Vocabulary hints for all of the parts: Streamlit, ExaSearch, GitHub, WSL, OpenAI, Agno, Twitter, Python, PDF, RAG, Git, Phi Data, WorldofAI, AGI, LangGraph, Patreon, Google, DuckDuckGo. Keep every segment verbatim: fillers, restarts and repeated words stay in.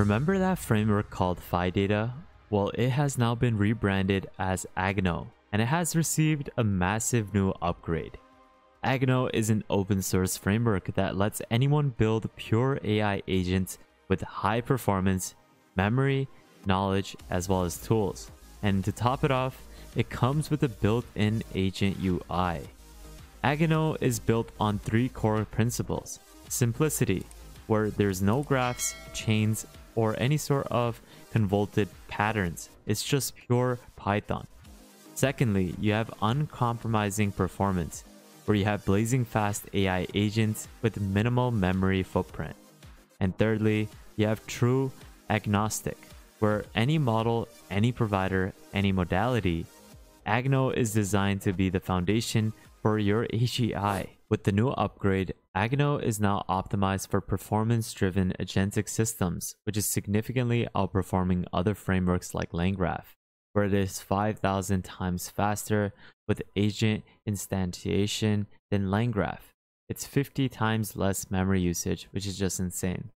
Remember that framework called Phi Data? Well, it has now been rebranded as Agno, and it has received a massive new upgrade. Agno is an open source framework that lets anyone build pure A I agents with high performance, memory, knowledge, as well as tools. And to top it off, it comes with a built-in agent U I. Agno is built on three core principles. Simplicity, where there's no graphs, chains, or any sort of convoluted patterns. It's just pure Python. Secondly, you have uncompromising performance, where you have blazing fast A I agents with minimal memory footprint. And thirdly, you have true agnostic, where any model, any provider, any modality, Agno is designed to be the foundation for your A G I. With the new upgrade, Agno is now optimized for performance-driven agentic systems, which is significantly outperforming other frameworks like LangGraph, where it is five thousand times faster with agent instantiation than LangGraph. It's fifty times less memory usage, which is just insane.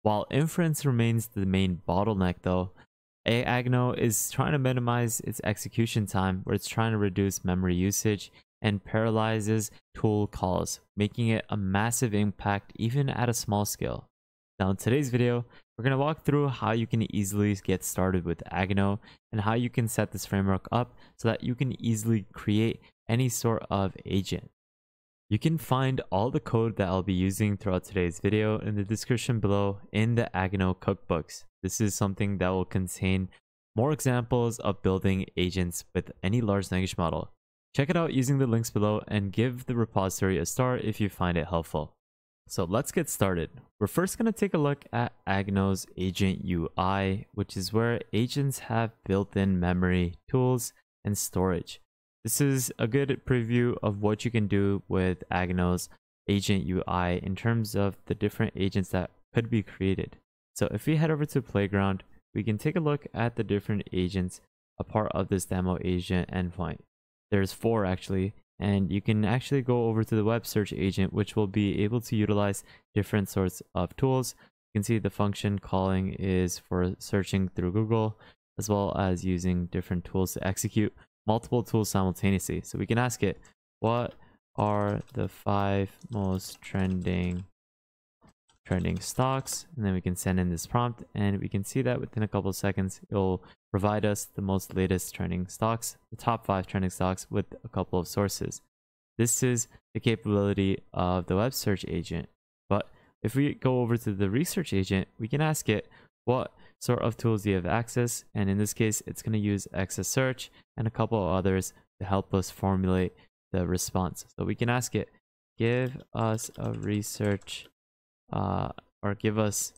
While inference remains the main bottleneck though, Agno is trying to minimize its execution time, where it's trying to reduce memory usage and paralyzes tool calls, making it a massive impact even at a small scale. Now in today's video, we're going to walk through how you can easily get started with Agno and how you can set this framework up so that you can easily create any sort of agent. You can find all the code that I'll be using throughout today's video in the description below in the Agno cookbooks. This is something that will contain more examples of building agents with any large language model. Check it out using the links below and give the repository a star if you find it helpful. So let's get started. We're first going to take a look at Agno's agent U I, which is where agents have built-in memory, tools, and storage. This is a good preview of what you can do with Agno's agent U I in terms of the different agents that could be created. So if we head over to Playground, we can take a look at the different agents, a part of this demo agent endpoint. There's four actually. And you can actually go over to the web search agent, which will be able to utilize different sorts of tools. You can see the function calling is for searching through Google, as well as using different tools to execute multiple tools simultaneously. So we can ask it, what are the five most trending trending stocks? And then we can send in this prompt, and we can see that within a couple of seconds, it'll provide us the most latest trending stocks, the top five trending stocks with a couple of sources. This is the capability of the web search agent. But if we go over to the research agent, we can ask it, what sort of tools do you have access? And in this case, it's going to use ExaSearch and a couple of others to help us formulate the response. So we can ask it, give us a research Uh, or give us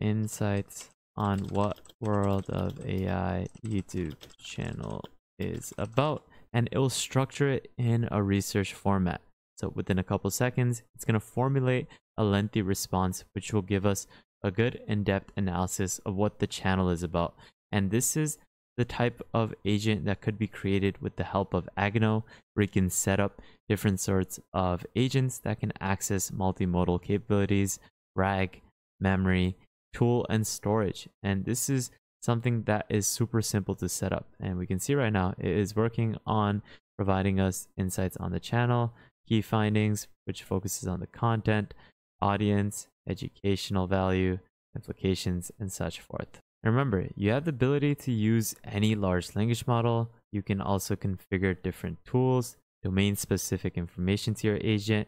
insights on what World of A I YouTube channel is about, and it will structure it in a research format. So within a couple seconds, it's going to formulate a lengthy response, which will give us a good in-depth analysis of what the channel is about. And this is the type of agent that could be created with the help of Agno, where you can set up different sorts of agents that can access multimodal capabilities, R AG, memory, tool, and storage. And this is something that is super simple to set up. And we can see right now it is working on providing us insights on the channel, key findings, which focuses on the content, audience, educational value, implications, and such forth. Remember, you have the ability to use any large language model. You can also configure different tools, domain-specific information to your agent,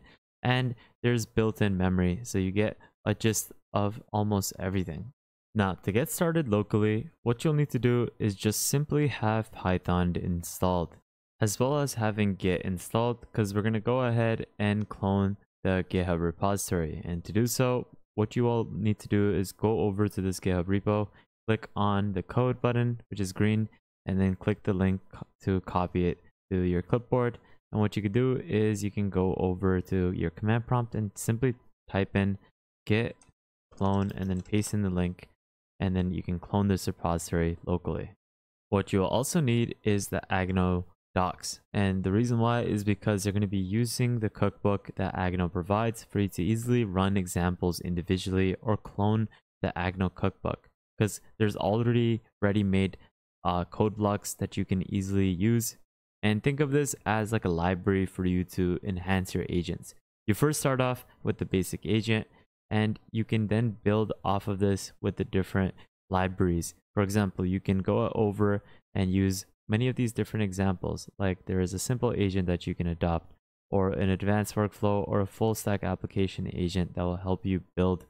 and there's built-in memory, so you get a gist of almost everything. Now, to get started locally, what you'll need to do is just simply have Python installed, as well as having Git installed, because we're going to go ahead and clone the GitHub repository. And to do so, what you all need to do is go over to this GitHub repo, click on the code button, which is green, and then click the link to copy it to your clipboard. And what you can do is you can go over to your command prompt and simply type in git clone and then paste in the link, and then you can clone this repository locally. What you'll also need is the Agno docs, and the reason why is because they're going to be using the cookbook that Agno provides for you to easily run examples individually or clone the Agno cookbook, because there's already ready-made uh, code blocks that you can easily use. And think of this as like a library for you to enhance your agents. You first start off with the basic agent, and you can then build off of this with the different libraries. For example, you can go over and use many of these different examples. Like there is a simple agent that you can adopt, or an advanced workflow, or a full stack application agent that will help you build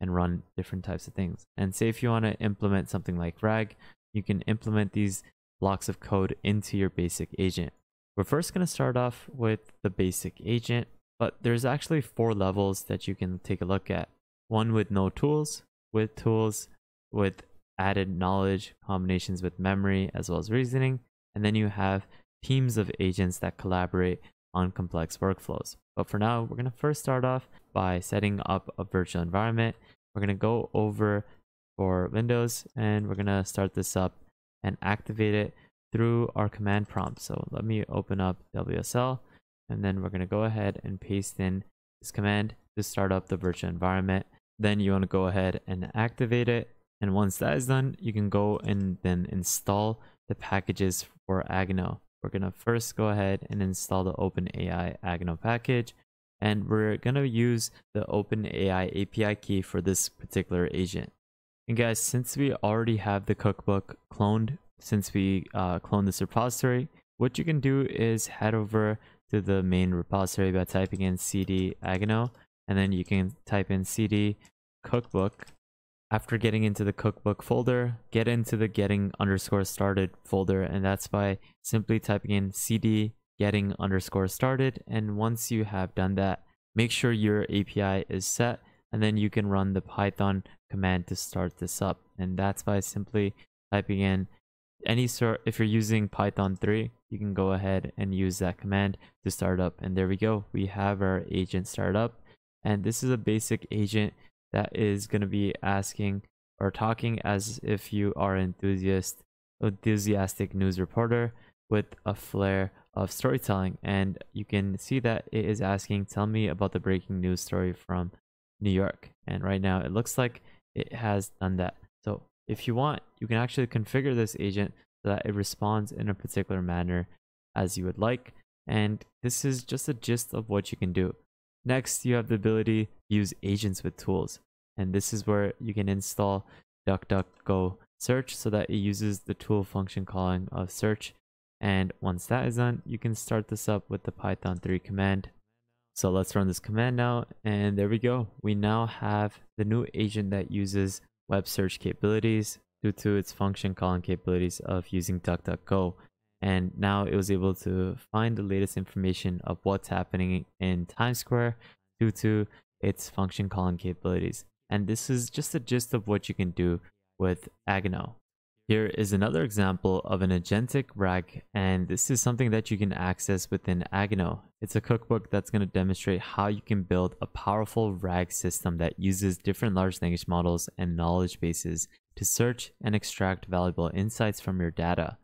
and run different types of things. And say if you want to implement something like RAG, you can implement these blocks of code into your basic agent. We're first going to start off with the basic agent, but there's actually four levels that you can take a look at. One with no tools, with tools, with added knowledge, combinations with memory, as well as reasoning. And then you have teams of agents that collaborate on complex workflows. But for now, we're going to first start off by setting up a virtual environment. We're going to go over for Windows, and we're going to start this up and activate it through our command prompt. So let me open up W S L, and then we're going to go ahead and paste in this command to start up the virtual environment. Then you want to go ahead and activate it. And once that is done, you can go and then install the packages for Agno. We're going to first go ahead and install the OpenAI Agno package. And we're going to use the OpenAI A P I key for this particular agent. And guys, since we already have the cookbook cloned, since we uh, cloned this repository, what you can do is head over to the main repository by typing in cd agno, and then you can type in cd cookbook. After getting into the cookbook folder, get into the getting underscore started folder, and that's by simply typing in cd getting underscore started. And once you have done that, make sure your A P I is set, and then you can run the Python command to start this up. And that's by simply typing in any sort. If you're using Python three, you can go ahead and use that command to start up. And there we go, we have our agent start up. And this is a basic agent that is going to be asking or talking as if you are an enthusiast enthusiastic news reporter with a flair of storytelling. And you can see that it is asking, tell me about the breaking news story from New York. And right now it looks like it has done that. So if you want, you can actually configure this agent so that it responds in a particular manner as you would like. And this is just a gist of what you can do. Next, you have the ability to use agents with tools. And this is where you can install DuckDuckGo search so that it uses the tool function calling of search. And once that is done, you can start this up with the Python three command. So let's run this command now, and there we go. We now have the new agent that uses web search capabilities due to its function calling capabilities of using DuckDuckGo. And now it was able to find the latest information of what's happening in Times Square due to its function calling capabilities. And this is just a gist of what you can do with Agno. Here is another example of an agentic RAG, and this is something that you can access within Agno. It's a cookbook that's going to demonstrate how you can build a powerful RAG system that uses different large language models and knowledge bases to search and extract valuable insights from your data.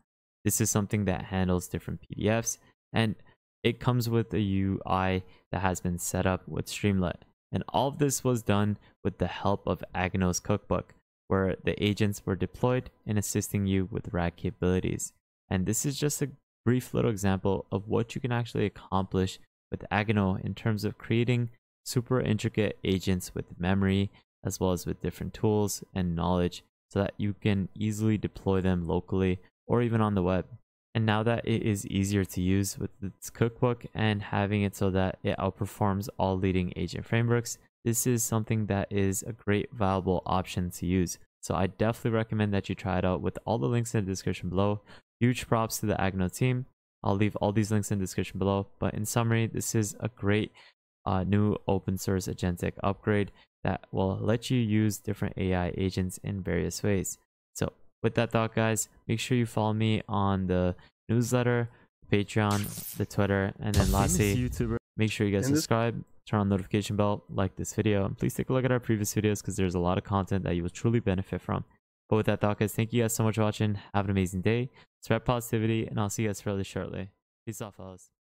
This is something that handles different P D Fs, and it comes with a U I that has been set up with Streamlit. And all of this was done with the help of Agno's cookbook, where the agents were deployed in assisting you with RAG capabilities. And this is just a brief little example of what you can actually accomplish with Agno in terms of creating super intricate agents with memory, as well as with different tools and knowledge, so that you can easily deploy them locally or even on the web. And now that it is easier to use with its cookbook and having it so that it outperforms all leading agent frameworks, this is something that is a great valuable option to use. So I definitely recommend that you try it out, with all the links in the description below. Huge props to the Agno team. I'll leave all these links in the description below. But in summary, this is a great uh, new open source agentic upgrade that will let you use different A I agents in various ways. So with that thought, guys, make sure you follow me on the newsletter, Patreon, the Twitter, and then lastly, make sure you guys subscribe. Turn on the notification bell, like this video, and please take a look at our previous videos, because there's a lot of content that you will truly benefit from. But with that thought, guys, thank you guys so much for watching. Have an amazing day, spread positivity, and I'll see you guys fairly shortly. Peace out, fellas.